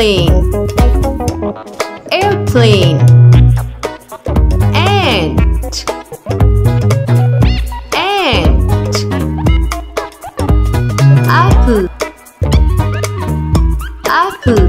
airplane, airplane, ant, ant, apple, apple, airplane, apple,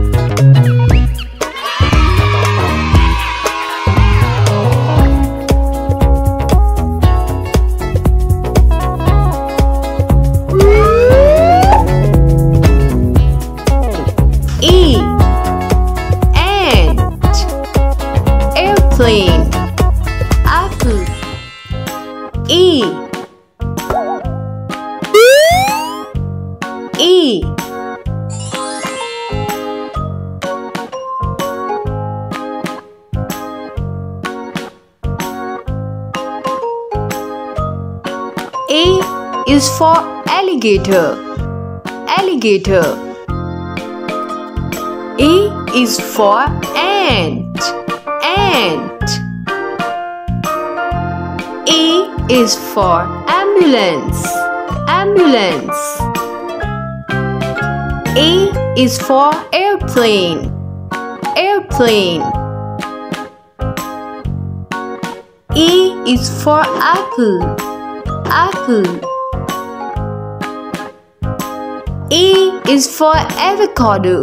E, E, A is for alligator, alligator, A is for ant, ant. A is for ambulance, ambulance. A is for airplane, airplane. E is for apple, apple. A is for avocado,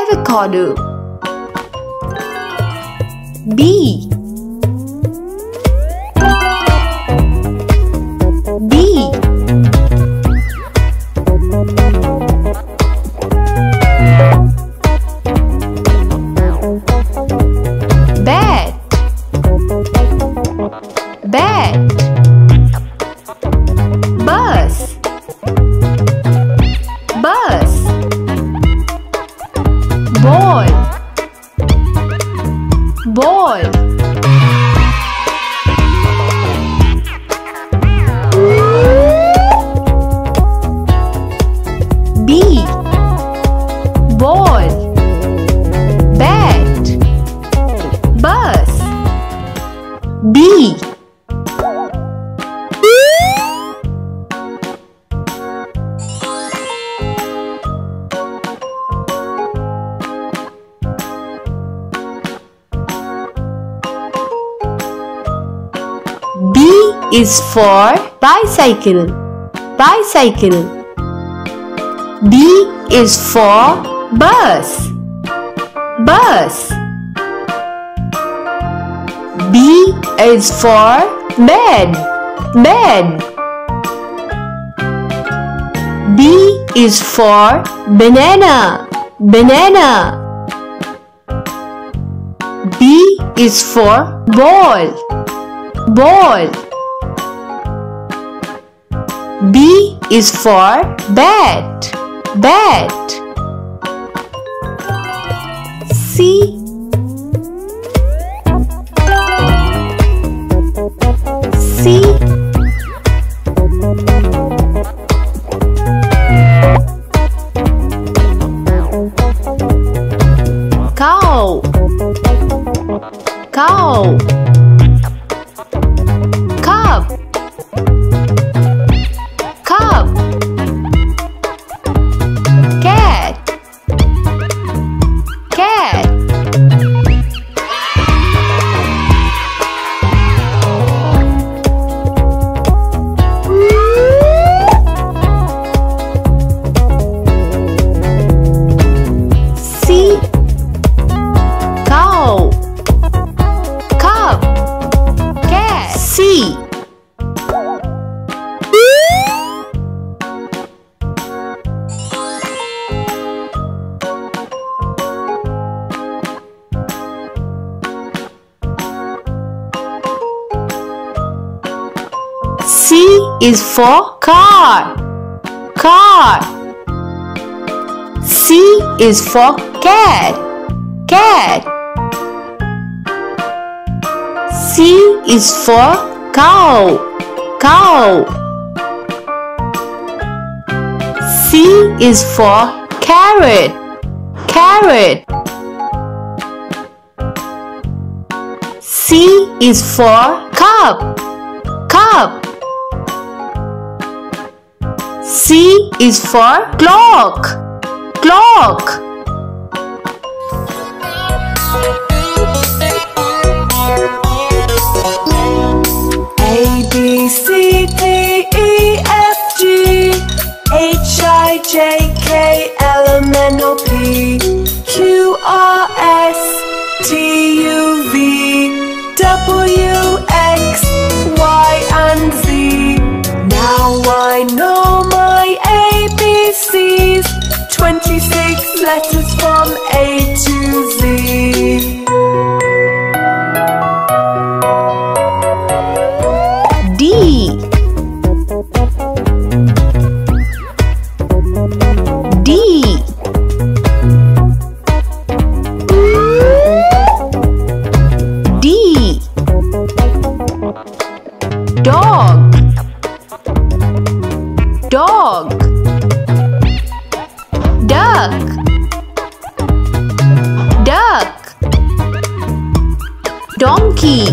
avocado. B, B, bat, bat, bus, bus, ball, ball, B, ball, bat, bus, B, B is for bicycle, bicycle. B is for bus, bus. B is for bed, bed. B is for banana, banana. B is for ball, ball. B is for bat, bat. C, C, cow, cow. C is for car, car. C is for cat, cat. C is for cow, cow. C is for carrot, carrot. C is for cup, cup. C is for clock, clock. letters from A to Z. D. D. D. Dog. Dog. Duck. Duck. Donkey.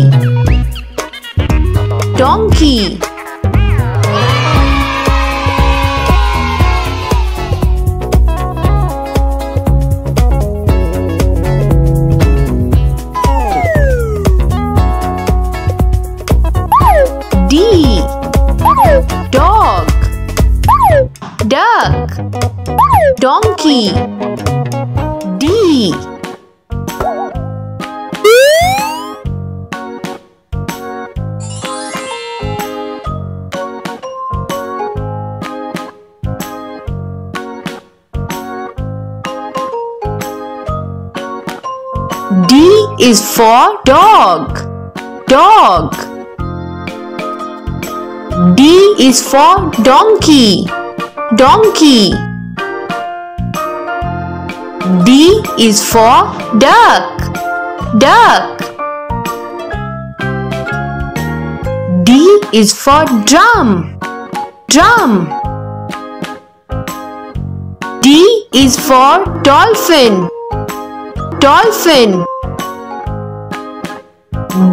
Donkey. D. Dog. Duck. Donkey. D. D is for dog. Dog. D is for donkey. Donkey. D is for duck. Duck. D is for drum. Drum. D is for dolphin. Dolphin.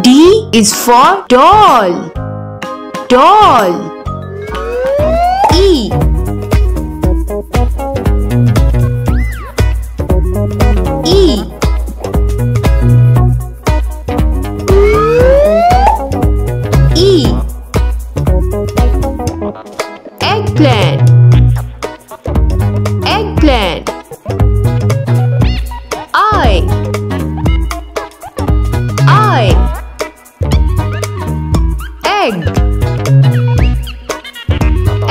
D is for doll. Doll. E. E. E. Eggplant. Eggplant. I. Egg. I.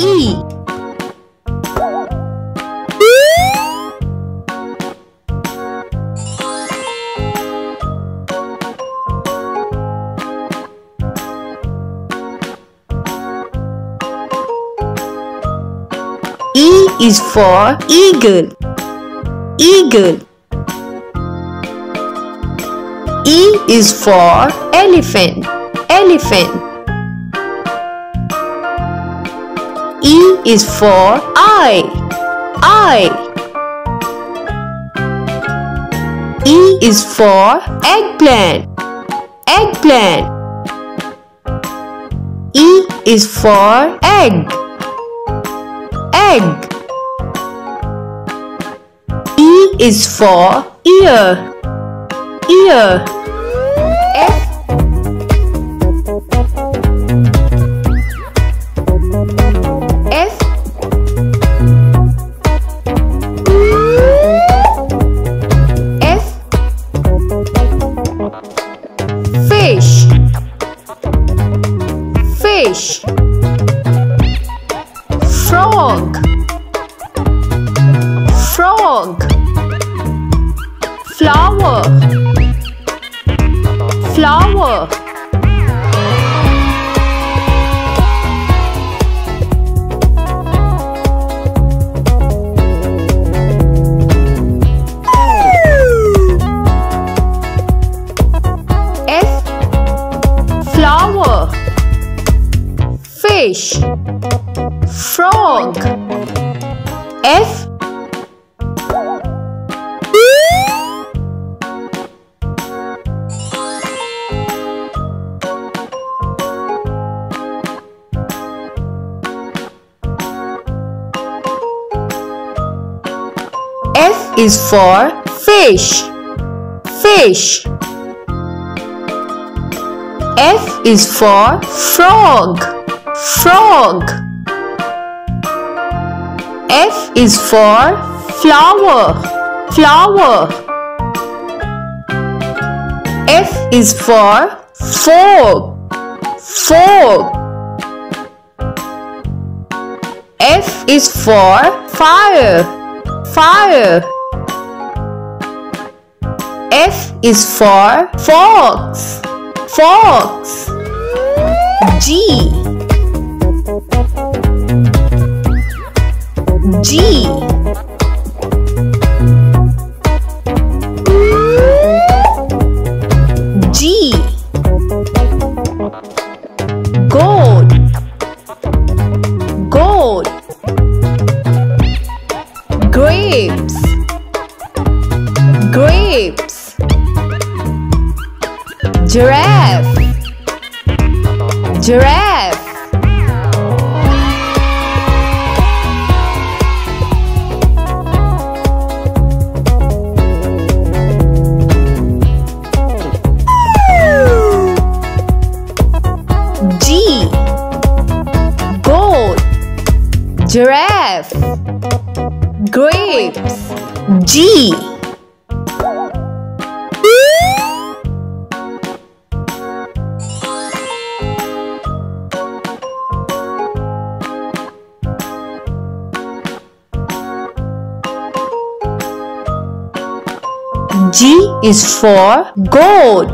E. E is for eagle. Eagle. E is for elephant. Elephant. E is for I. I. E is for eggplant. Eggplant. E is for egg. Egg. E is for ear. Ear. F. Fish. Fish. Frog. Frog. Flower. Flower. Flower. Fish. Frog. F. F is for fish. Fish. F is for frog, frog. F is for flower, flower. F is for fork, fork. F is for fire, fire. F is for fox, fox. G, G. G, gold, gold. Grapes, grapes. Giraffe, giraffe. G, gold. Giraffe, grapes. G. G is for gold,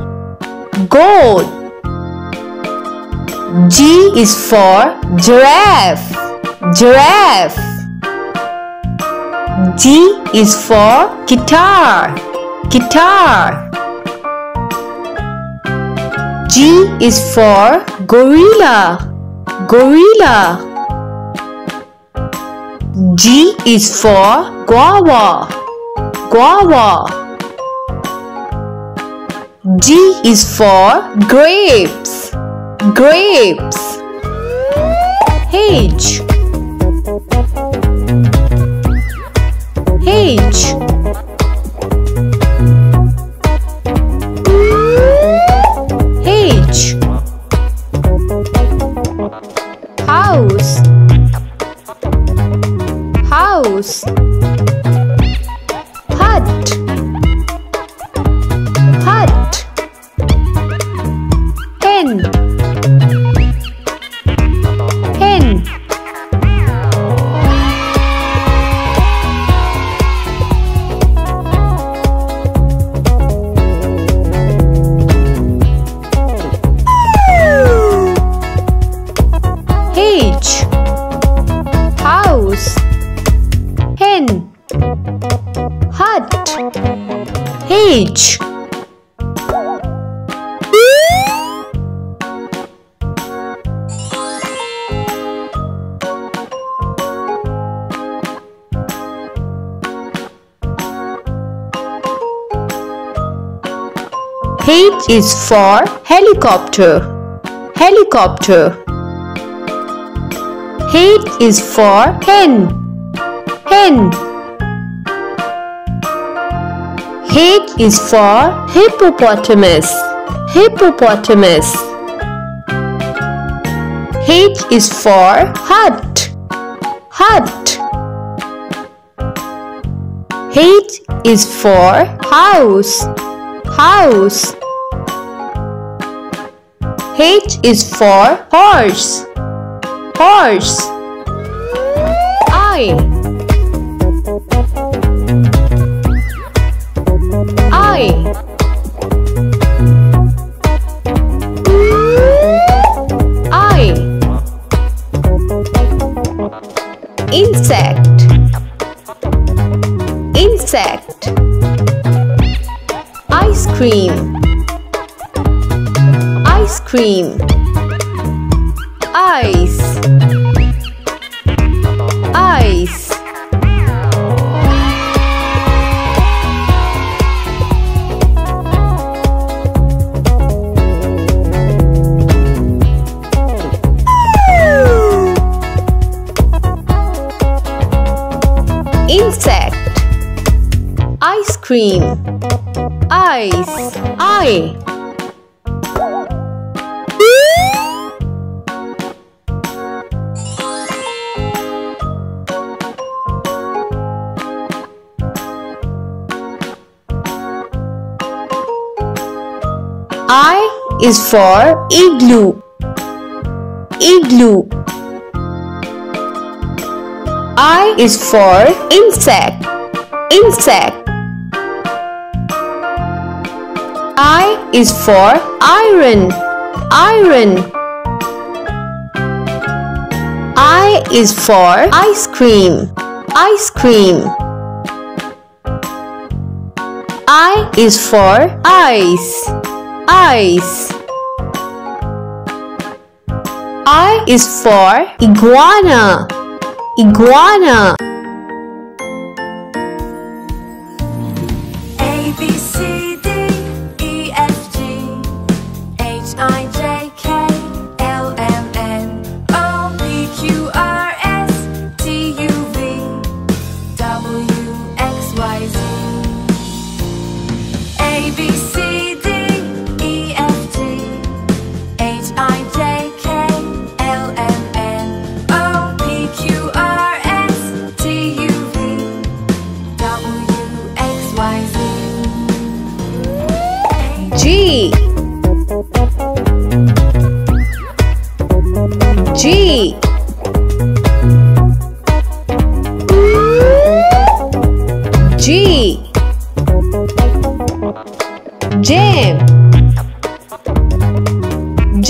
gold. G is for giraffe, giraffe. G is for guitar, guitar. G is for gorilla, gorilla. G is for guava, guava. G is for grapes, grapes. H, H. H, house, house. Hut, hut. Hen, hen. H, house. Hen, hut. H. H is for helicopter, helicopter. H is for hen, hen. H is for hippopotamus, hippopotamus. H is for hut, hut. H is for house, house. H is for horse, horse. I, I. I, insect, insect. Ice cream, ice cream. Ice, ice. Insect, ice cream, ice. I. I is for igloo, igloo. I is for insect, insect. I is for iron, iron. I is for ice cream, ice cream. I is for ice, ice. I is for iguana, iguana. A, B, C, D, E, F, G, H, I, J, K, L, M, N, O, P, Q, R, S, T, U, V, W, X, Y, Z. A, B, C, G, G, G, jam,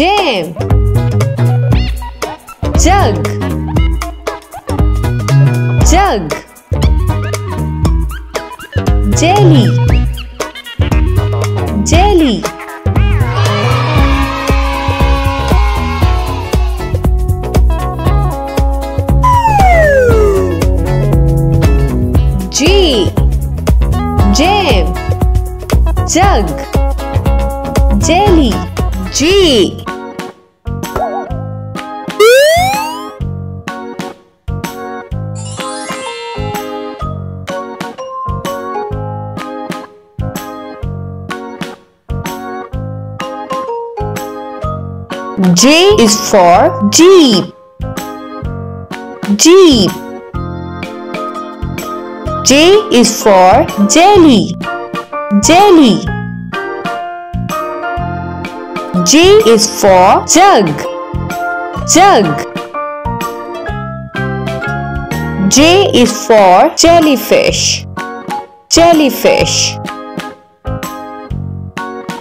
jam, jug, jug, jelly, jelly. G, jam, jug, jelly. G, J is for jeep, jeep. J is for jelly, jelly. J is for jug, jug. J is for jellyfish, jellyfish.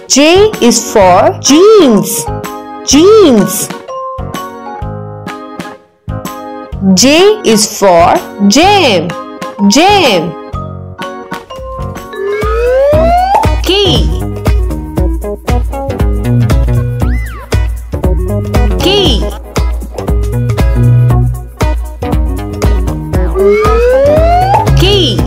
J is for jeans, jeans. J is for jam, jam. K, K, K, king,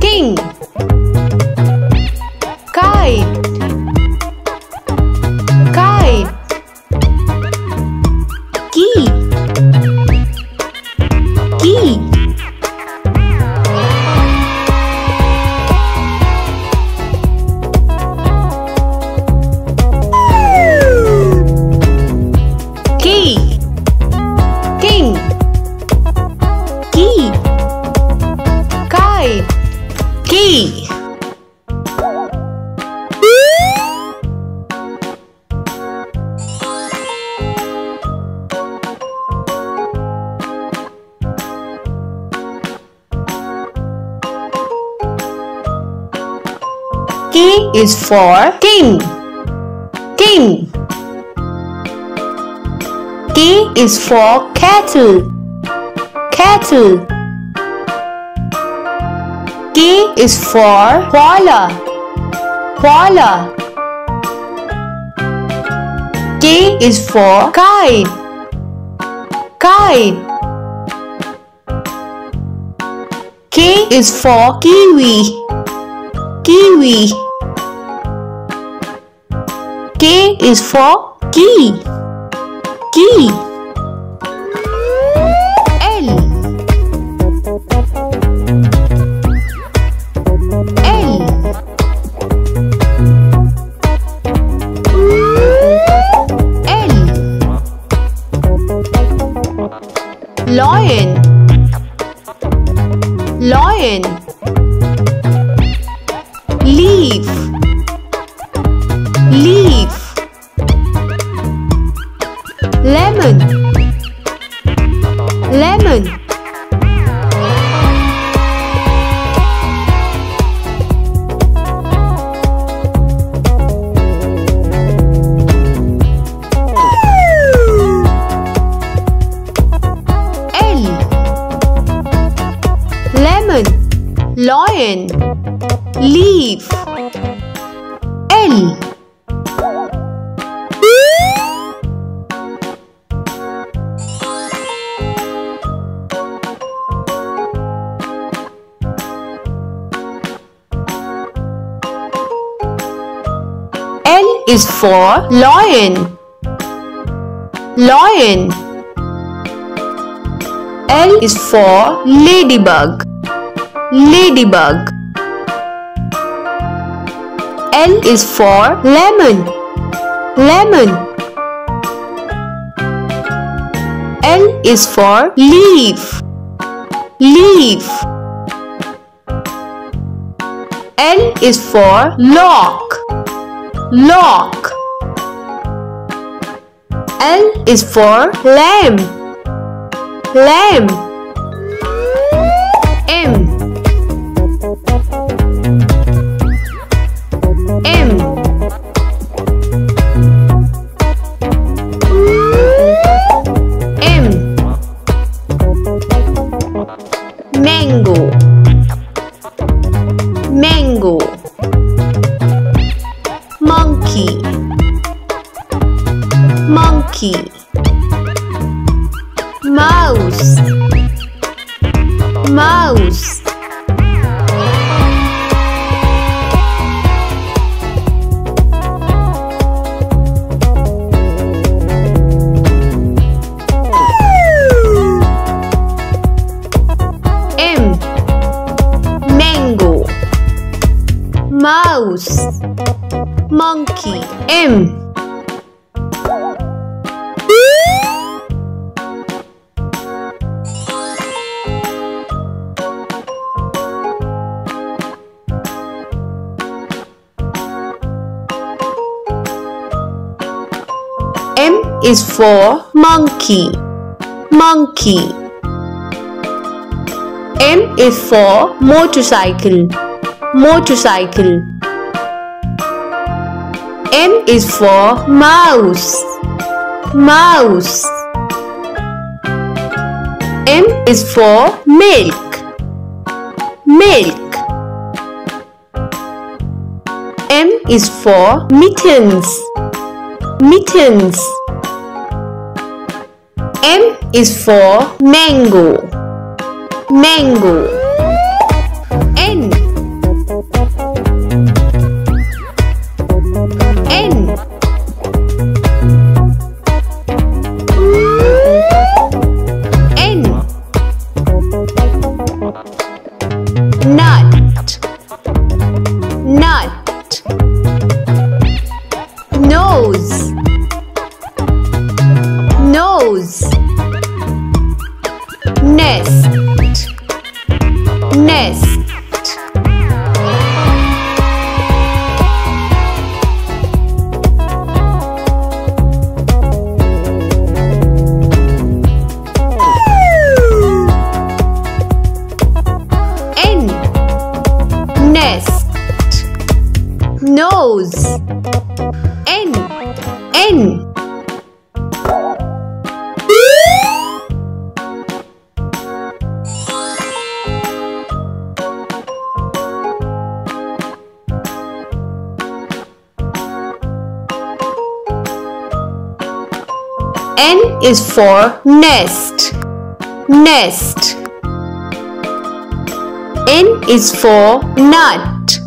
king. Key, K is for king, king. K is for cattle, cattle. K is for koala, koala. K is for kite, kite. K is for kiwi, kiwi. K is for key, key. L, lion, leaf, leaf, lemon, lemon, lion, leaf, L, L is for lion, lion, L is for ladybug, ladybug, L is for lemon, lemon, L is for leaf, leaf, L is for lock, lock, L is for lamb, lamb, M, mango, mango, monkey, monkey, mouse, mouse, mouse, monkey, M, M is for monkey, monkey, M is for motorcycle, motorcycle, M is for mouse, mouse, M is for milk, milk, M is for mittens, mittens, M is for mango, mango, N, N, N, nut, nut, nose, nose, nest, nest, nose, N, N, N is for nest, nest, N is for nut,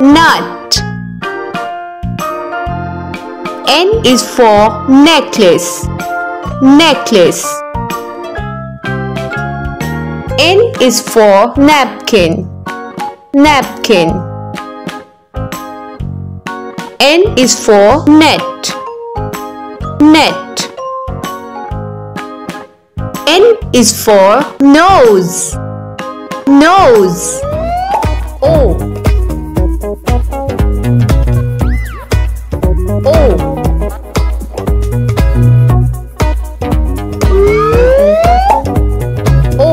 nut, N is for necklace, necklace, N is for napkin, napkin, N is for net, net, N is for nose, Nose. O. O.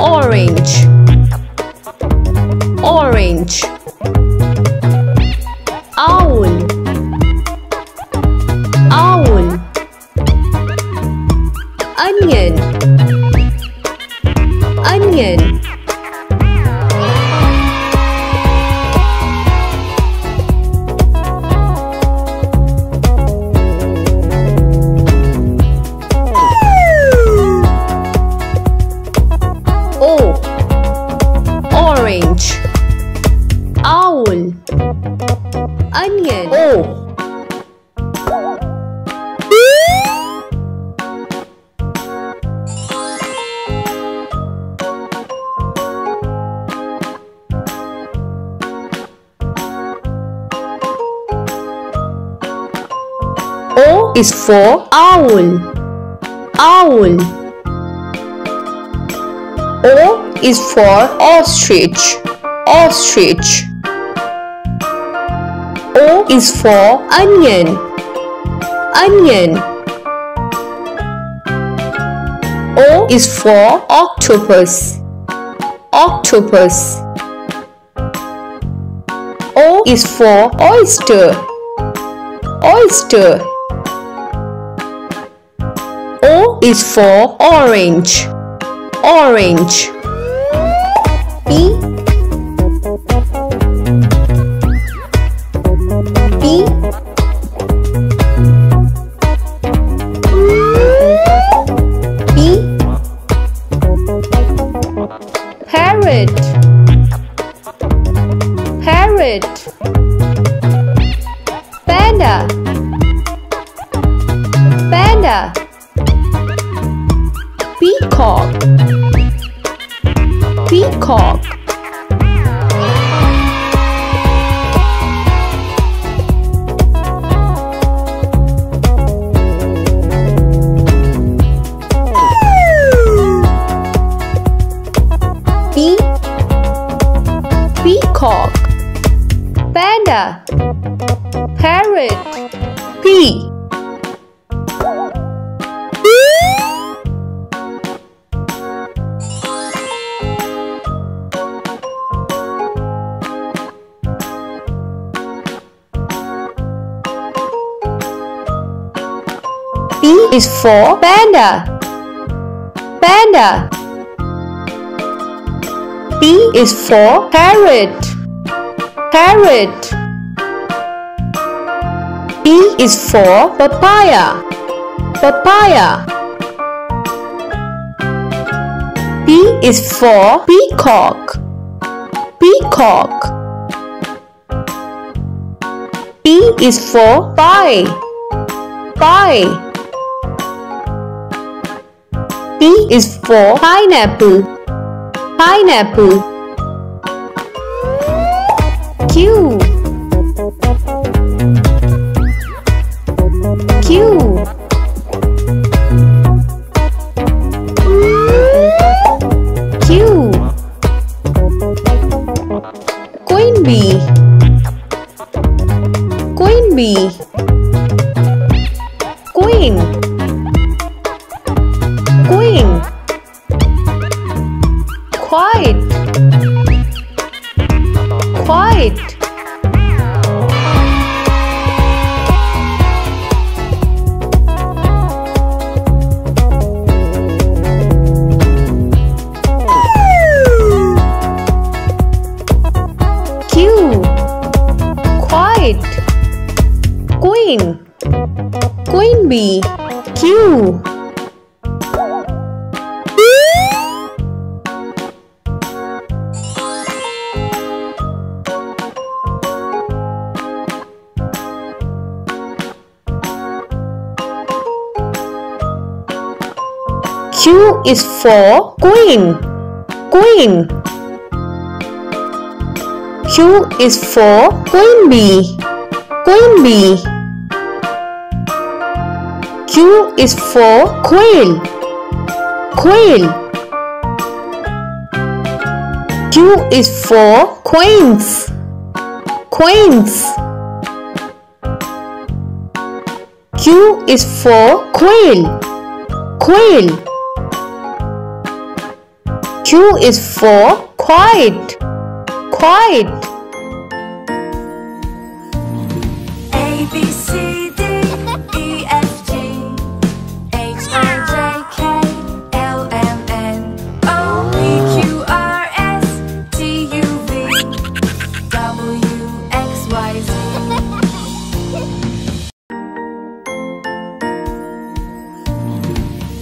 Orange, orange. Owl, owl. Onion, onion. Orange, owl, onion. O. O is for owl, owl. O is for ostrich, ostrich. O is for onion, onion. O is for octopus, octopus. O is for oyster, oyster. O is for orange, orange. P. P. P. Parrot, parrot. Panda, panda. Peacock, peacock. P, peacock. Panda, parrot. P. P is for panda, panda. P is for parrot, parrot. P is for papaya, papaya. P is for peacock, peacock. P is for pie, pie. P is for pineapple, pineapple. Q, Q. Q. Queen bee, queen bee. Queen, queen. Quiet, quiet. Q, quiet. Queen, queen bee. Q. Q is for queen, queen. Q is for queen bee, queen bee. Q is for quail, quail. Q is for queens. Queens. Q is for quail. Quail. Q is for quiet. Quiet. A, B, C, D, E, F, G, H, I, J, K, L, M, N, O, P, Q, R, S, T, U, V, W, X, Y, Z.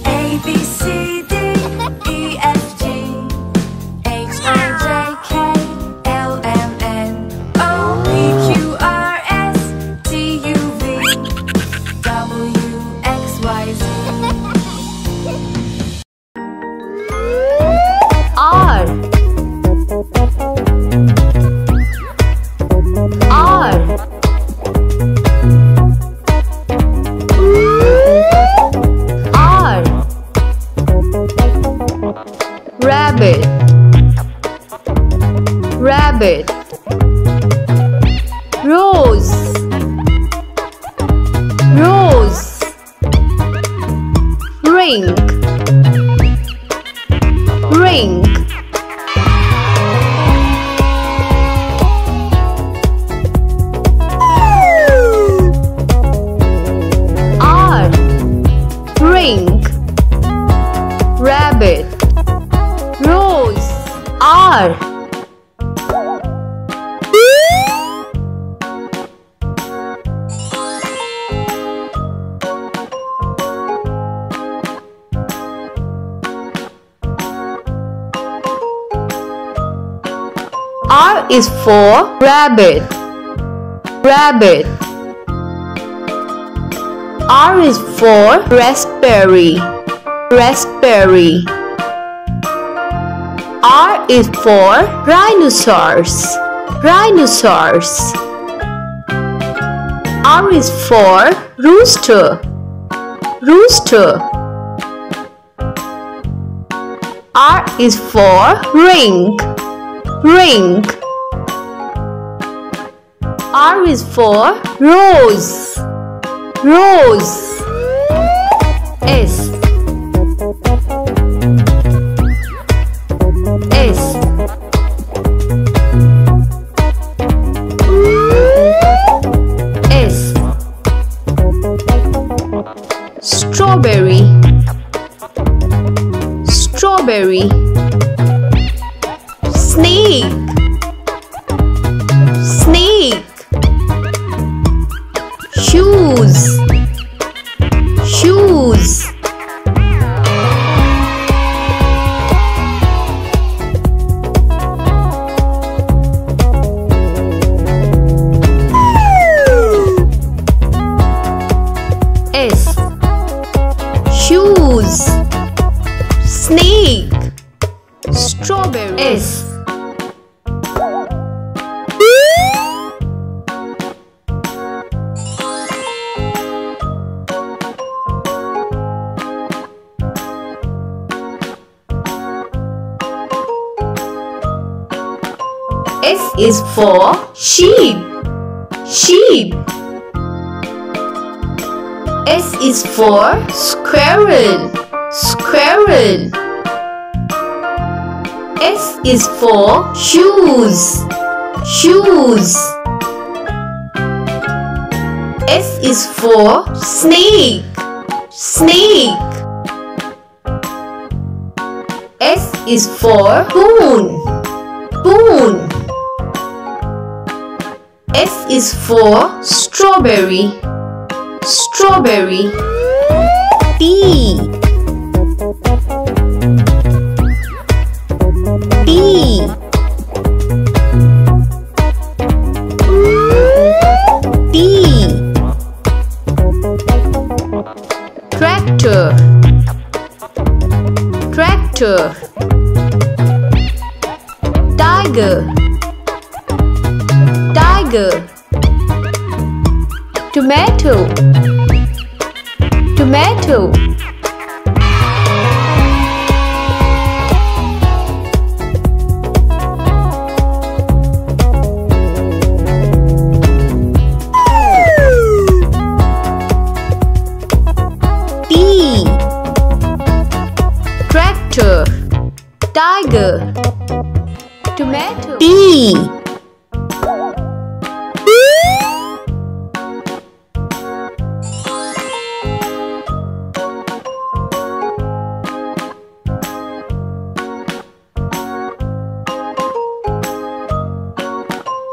A, B, C, D, E, F, G, H, I, J, K, L, M, N, O, P, Q, R, S, T, U, V, W, X, Y, Z. R. Rabbit. Rabbit. Rose. Rose. Ring. Ring. R. Ring. Rabbit. Rose. R. R is for rabbit. Rabbit. R is for raspberry. Raspberry. R is for rhinoceros. Rhinoceros. R is for rooster. Rooster. R is for ring. Ring. R is for rose. Rose. S. Strawberry. Strawberry. Snake. Snake. Shoes. Shoes. Shoes. Snake. Strawberry. S. S is for sheep. Sheep. S is for squirrel. Squirrel. S is for shoes. Shoes. S is for snake. Snake. S is for spoon. Spoon. S is for strawberry. Strawberry. T. T. T. Tractor. Tractor. Tiger. Tiger. Tomato. Tomato. Tomato. T.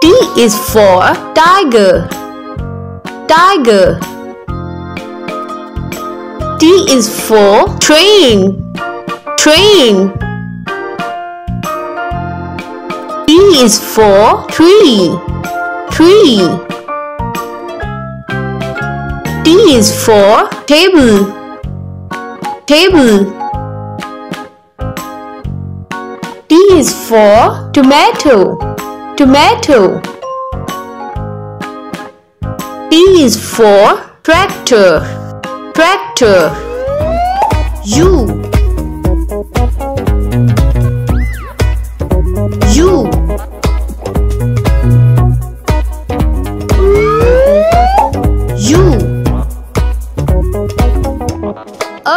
T is for tiger. Tiger. T is for train. Train. T is for tree. Tree. T is for table. Table. T is for tomato. Tomato. T is for tractor. Tractor. U. U. U.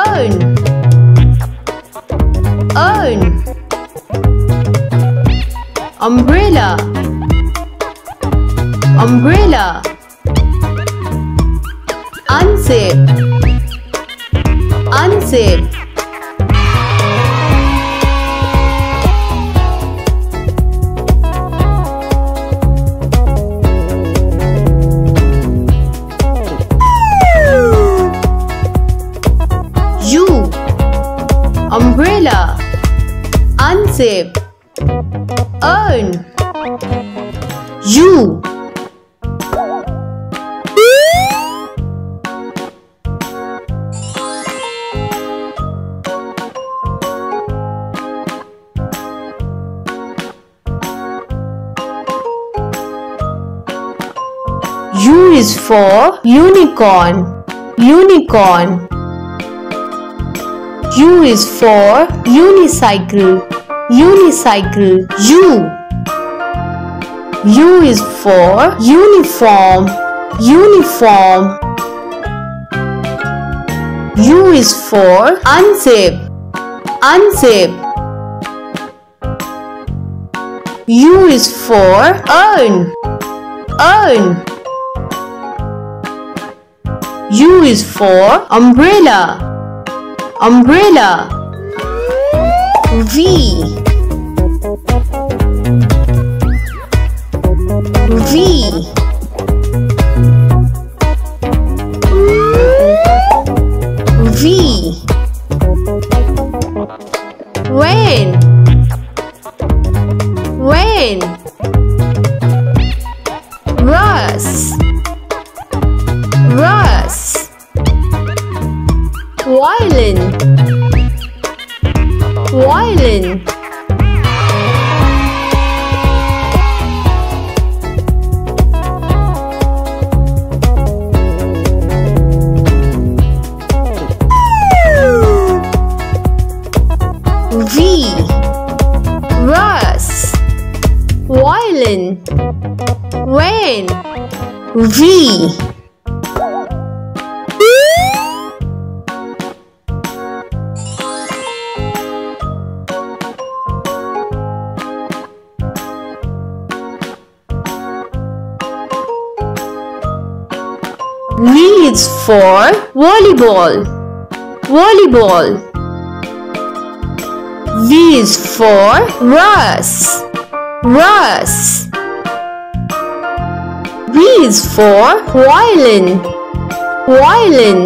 Earn. Earn. Umbrella. Umbrella. Unzip. Unzip. U. Umbrella. Unzip. Earn. U. U is for unicorn. Unicorn. U is for unicycle. Unicycle. U. U is for uniform. Uniform. U is for unzip. Unzip. U is for earn. Earn. U is for umbrella. Umbrella. V. V. V. Rain. Rain. Rust. Rust. Violin. Violin. V. Rust. Violin. Rain. V. V is for volleyball. Volleyball. V is for rust. Rust. V is for violin. Violin.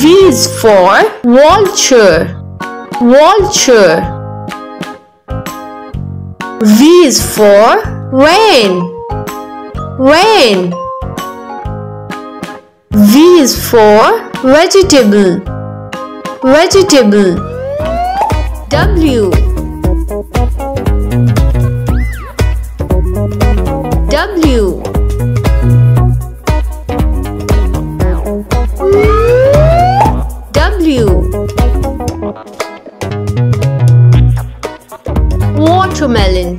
V is for vulture. Vulture. V is for rain. Rain. V is for vegetable. Vegetable. W. W. W. Watermelon.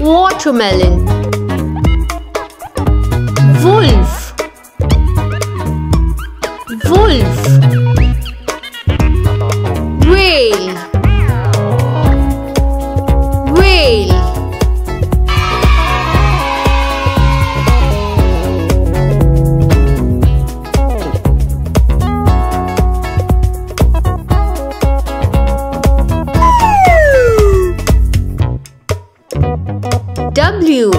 Watermelon. Wolf. Wolf. W.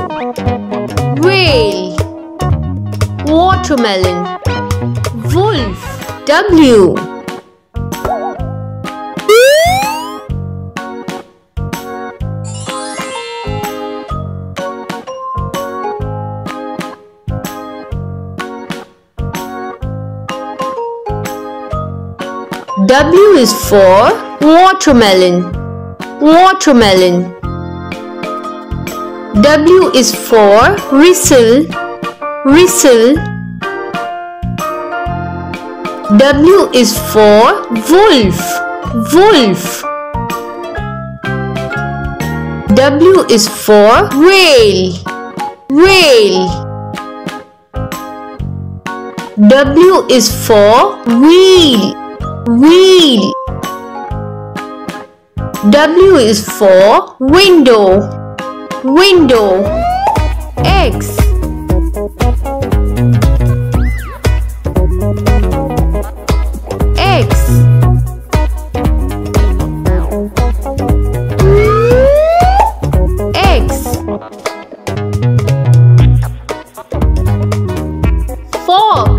Whale. Watermelon. Wolf. W. W is for watermelon. Watermelon. W is for whistle. Whistle. W is for wolf. Wolf. W is for whale. Whale. W is for wheel. Wheel. W is for window. Window. X. X. X. 4.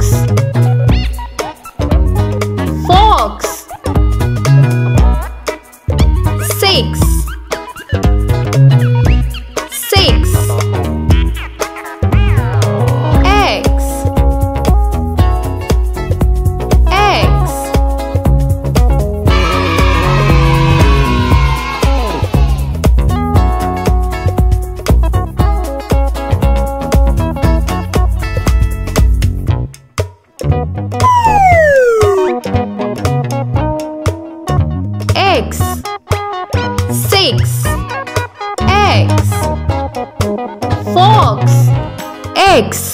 X.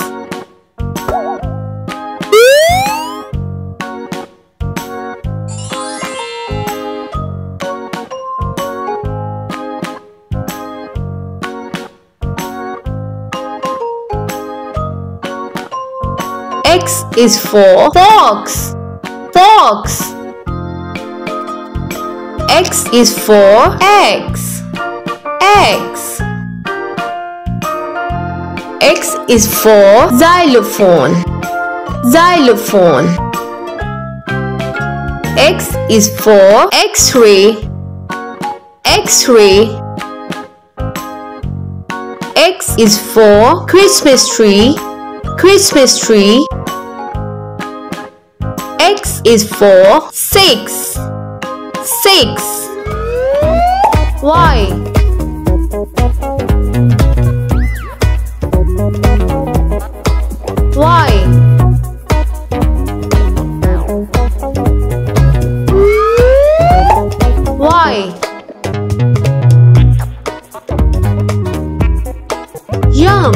X is for fox. Fox. X is for eggs. Eggs. X is for xylophone. Xylophone. X is for X-ray. X-ray. X is for Christmas tree. Christmas tree. X is for 6. 6. Y. Why? Why? Yum.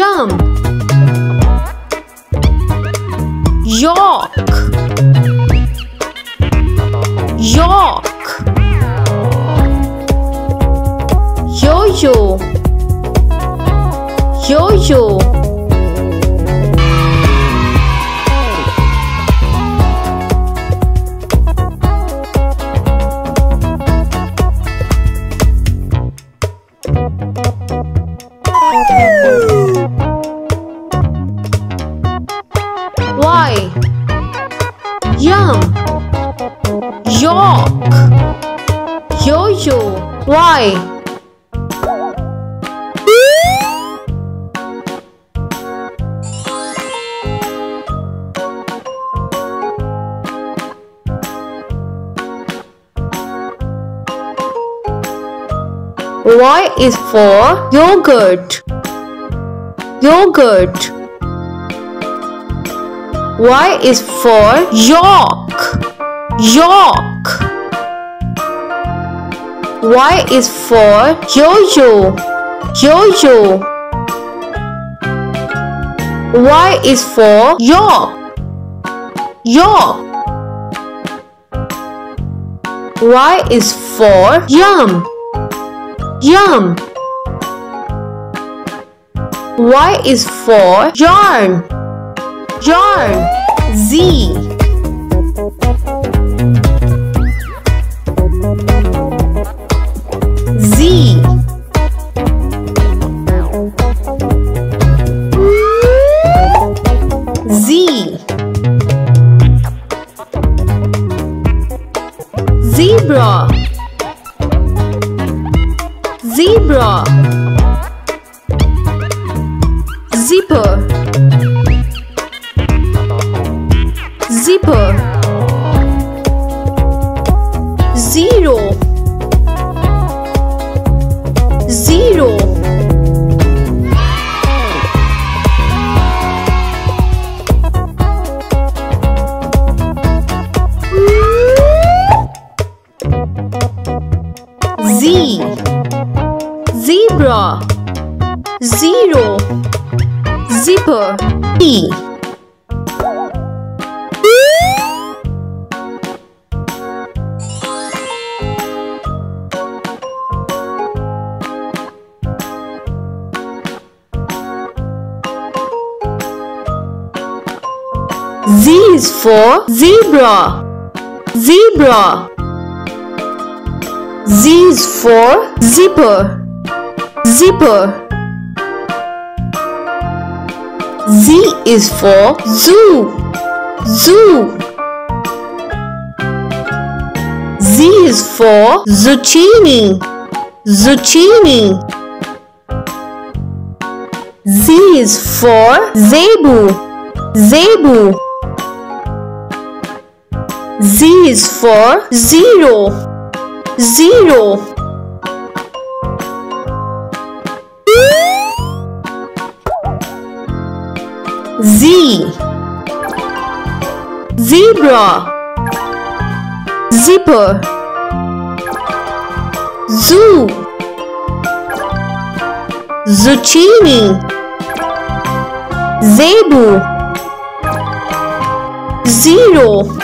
Yum. York. York. Yo-yo. Yo-yo. Why? Yum. York. Yo-yo. Why? Y is for yogurt. Yogurt. Y is for York. York. Y is for yo-yo. Yo-yo. Y is for York. York. Y is for yum. Yum. Y is for yarn. Yarn. Z. Z. zebra. 0 0 zebra. 0 zipper. Z is for zebra. Zebra. Z is for zipper. Zipper. Z is for zoo. Zoo. Z is for zucchini. Zucchini. Z is for zebu. Zebu. Z is for 0. 0. Z. Zebra. Zipper. Zoo. Zucchini. Zebu. 0.